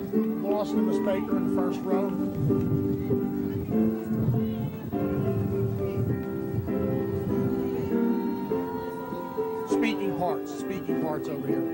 not lost the mistake in the first row. Speaking parts over here.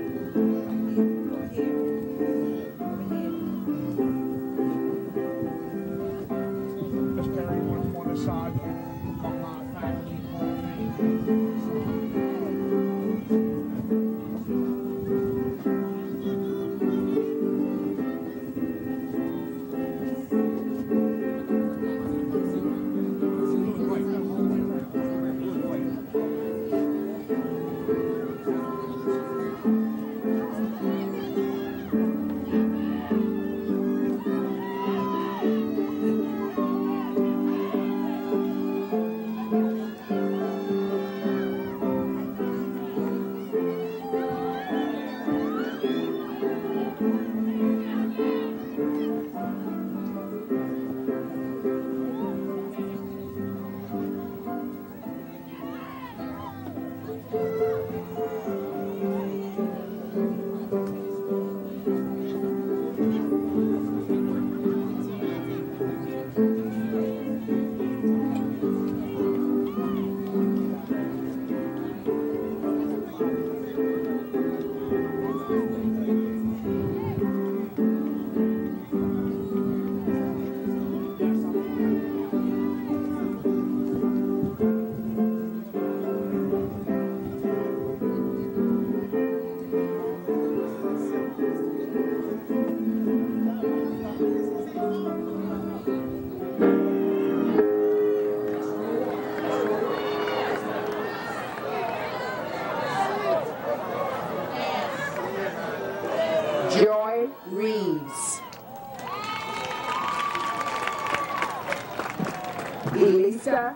Elisa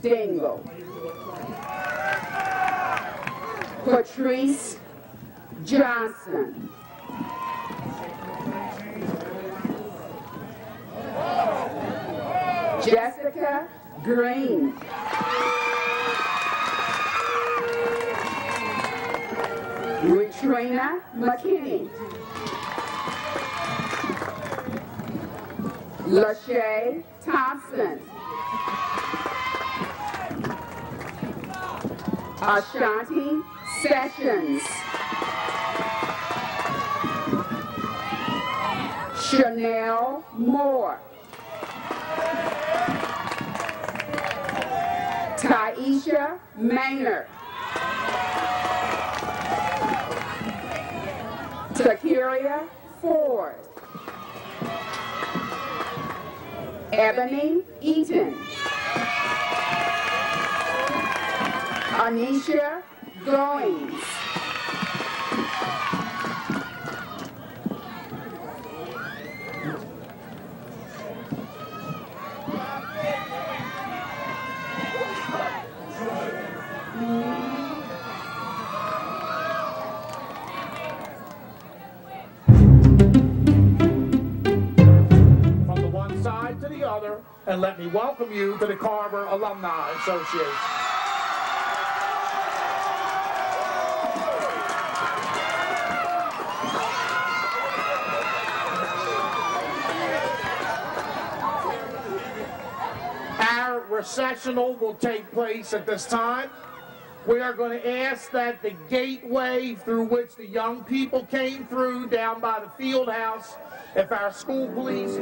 Dingle, Patrice Johnson, Jessica Green, Retrina McKinney, Lachey Thompson, Ashanti Sessions, Chanel Moore, Taisha Maynard, Takiria Ford, Ebony Eaton, Anisha Goins, from the one side to the other, and let me welcome you to the Carver Alumni Association. Recessional will take place at this time. We are going to ask that the gateway through which the young people came through down by the field house, if our school police...